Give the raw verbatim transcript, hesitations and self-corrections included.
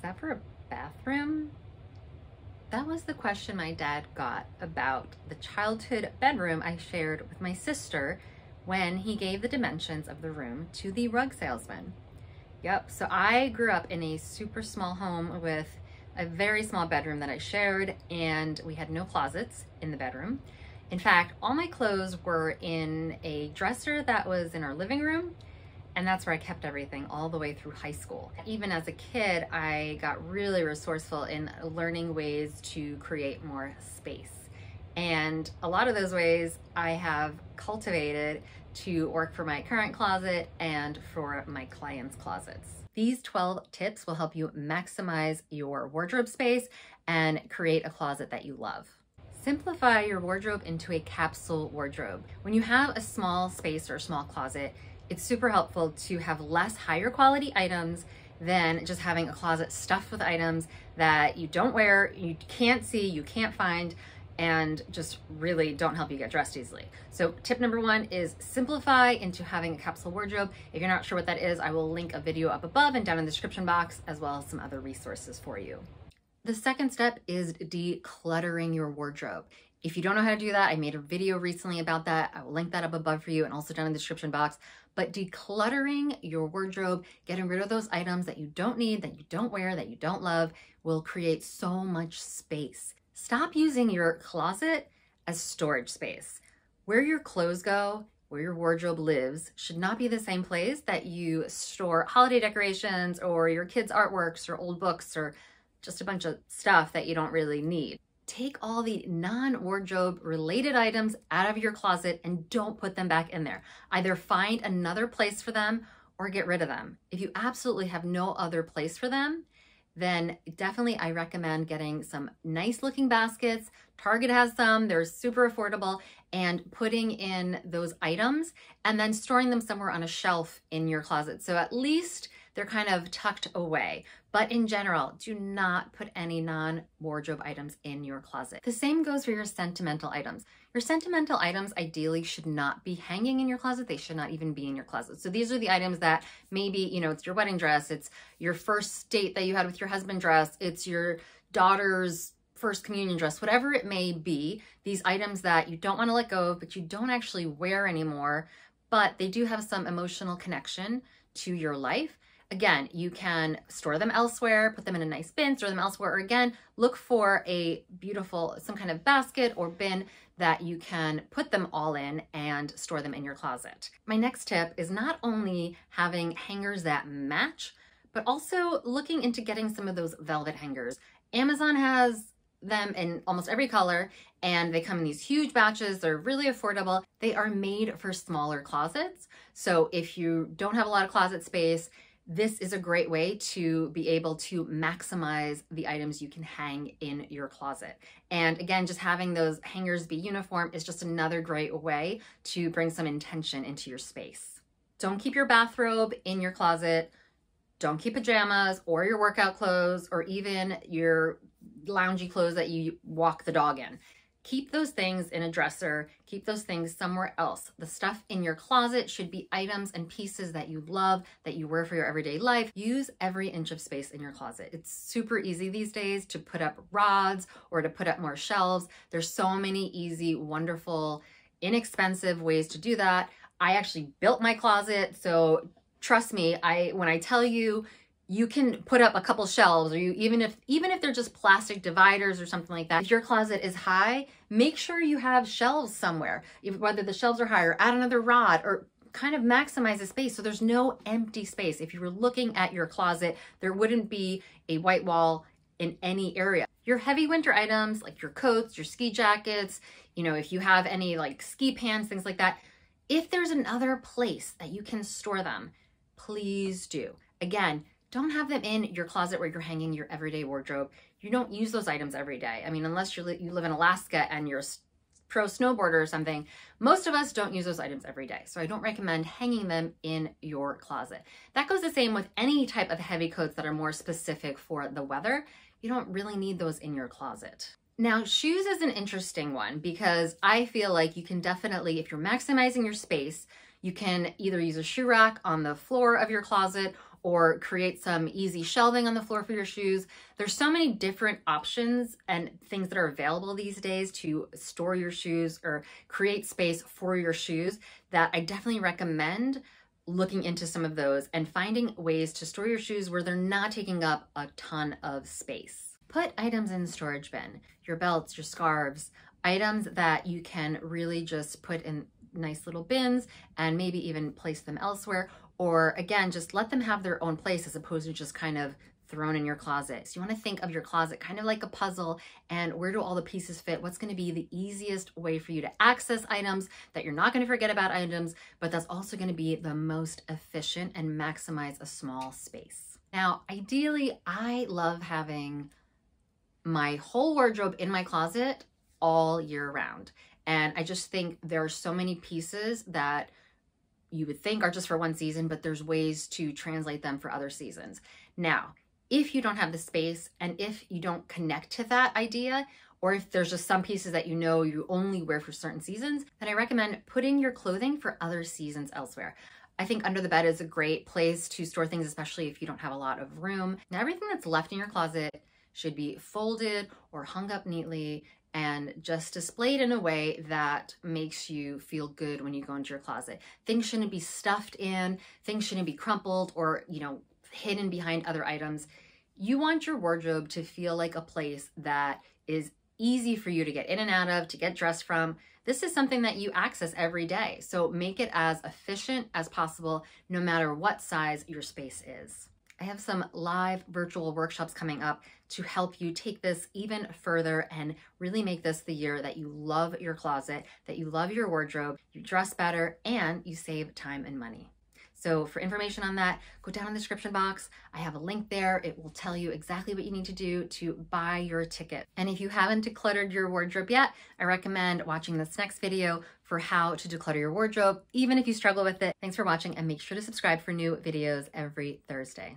is that for a bathroom? That was the question my dad got about the childhood bedroom I shared with my sister when he gave the dimensions of the room to the rug salesman. Yep, so I grew up in a super small home with a very small bedroom that I shared, and we had no closets in the bedroom. In fact, all my clothes were in a dresser that was in our living room, and that's where I kept everything all the way through high school. Even as a kid, I got really resourceful in learning ways to create more space. And a lot of those ways I have cultivated to work for my current closet and for my clients' closets. These twelve tips will help you maximize your wardrobe space and create a closet that you love. Simplify your wardrobe into a capsule wardrobe. When you have a small space or a small closet, it's super helpful to have less higher quality items than just having a closet stuffed with items that you don't wear, you can't see, you can't find, and just really don't help you get dressed easily. So tip number one is simplify into having a capsule wardrobe. If you're not sure what that is, I will link a video up above and down in the description box, as well as some other resources for you. The second step is decluttering your wardrobe. If you don't know how to do that, I made a video recently about that. I will link that up above for you and also down in the description box. But decluttering your wardrobe, getting rid of those items that you don't need, that you don't wear, that you don't love, will create so much space. Stop using your closet as storage space. Where your clothes go, where your wardrobe lives, should not be the same place that you store holiday decorations or your kids' artworks or old books or just a bunch of stuff that you don't really need. Take all the non-wardrobe related items out of your closet and don't put them back in there. Either find another place for them or get rid of them. If you absolutely have no other place for them, then definitely I recommend getting some nice looking baskets. Target has some, they're super affordable, and putting in those items and then storing them somewhere on a shelf in your closet. So at least they're kind of tucked away. But in general, do not put any non-wardrobe items in your closet. The same goes for your sentimental items. Your sentimental items ideally should not be hanging in your closet. They should not even be in your closet. So these are the items that maybe, you know, it's your wedding dress, it's your first date that you had with your husband dress, it's your daughter's first communion dress, whatever it may be, these items that you don't want to let go of, but you don't actually wear anymore, but they do have some emotional connection to your life. Again, you can store them elsewhere, put them in a nice bin, store them elsewhere, or again, look for a beautiful, some kind of basket or bin that you can put them all in and store them in your closet. My next tip is not only having hangers that match, but also looking into getting some of those velvet hangers. Amazon has them in almost every color, and they come in these huge batches. They're really affordable. They are made for smaller closets. So if you don't have a lot of closet space, this is a great way to be able to maximize the items you can hang in your closet. And again, just having those hangers be uniform is just another great way to bring some intention into your space. Don't keep your bathrobe in your closet. Don't keep pajamas or your workout clothes or even your loungy clothes that you walk the dog in. Keep those things in a dresser, keep those things somewhere else. The stuff in your closet should be items and pieces that you love, that you wear for your everyday life. Use every inch of space in your closet. It's super easy these days to put up rods or to put up more shelves. There's so many easy, wonderful, inexpensive ways to do that. I actually built my closet, so trust me, I when I tell you, you can put up a couple shelves, or you even if even if they're just plastic dividers or something like that. If your closet is high, make sure you have shelves somewhere, if, whether the shelves are higher, add another rod, or kind of maximize the space so there's no empty space. If you were looking at your closet, there wouldn't be a white wall in any area. Your heavy winter items, like your coats, your ski jackets, you know, if you have any like ski pants, things like that, if there's another place that you can store them, please do. Again, don't have them in your closet where you're hanging your everyday wardrobe. You don't use those items every day. I mean, unless you you live in Alaska and you're a pro snowboarder or something, most of us don't use those items every day. So I don't recommend hanging them in your closet. That goes the same with any type of heavy coats that are more specific for the weather. You don't really need those in your closet. Now, shoes is an interesting one because I feel like you can definitely, if you're maximizing your space, you can either use a shoe rack on the floor of your closet or create some easy shelving on the floor for your shoes. There's so many different options and things that are available these days to store your shoes or create space for your shoes that I definitely recommend looking into some of those and finding ways to store your shoes where they're not taking up a ton of space. Put items in the storage bin, your belts, your scarves, items that you can really just put in nice little bins and maybe even place them elsewhere, or again, just let them have their own place as opposed to just kind of thrown in your closet. So you want to think of your closet kind of like a puzzle, and where do all the pieces fit? What's going to be the easiest way for you to access items that you're not going to forget about items, but that's also going to be the most efficient and maximize a small space. Now, ideally, I love having my whole wardrobe in my closet all year round. And I just think there are so many pieces that you would think are just for one season, but there's ways to translate them for other seasons. Now, if you don't have the space and if you don't connect to that idea, or if there's just some pieces that you know you only wear for certain seasons, then I recommend putting your clothing for other seasons elsewhere. I think under the bed is a great place to store things, especially if you don't have a lot of room. Now, everything that's left in your closet should be folded or hung up neatly and just displayed in a way that makes you feel good when you go into your closet. Things shouldn't be stuffed in, things shouldn't be crumpled or, you know, hidden behind other items. You want your wardrobe to feel like a place that is easy for you to get in and out of, to get dressed from. This is something that you access every day. So make it as efficient as possible, no matter what size your space is. I have some live virtual workshops coming up to help you take this even further and really make this the year that you love your closet, that you love your wardrobe, you dress better, and you save time and money. So for information on that, go down in the description box. I have a link there. It will tell you exactly what you need to do to buy your ticket. And if you haven't decluttered your wardrobe yet, I recommend watching this next video for how to declutter your wardrobe, even if you struggle with it. Thanks for watching, and make sure to subscribe for new videos every Thursday.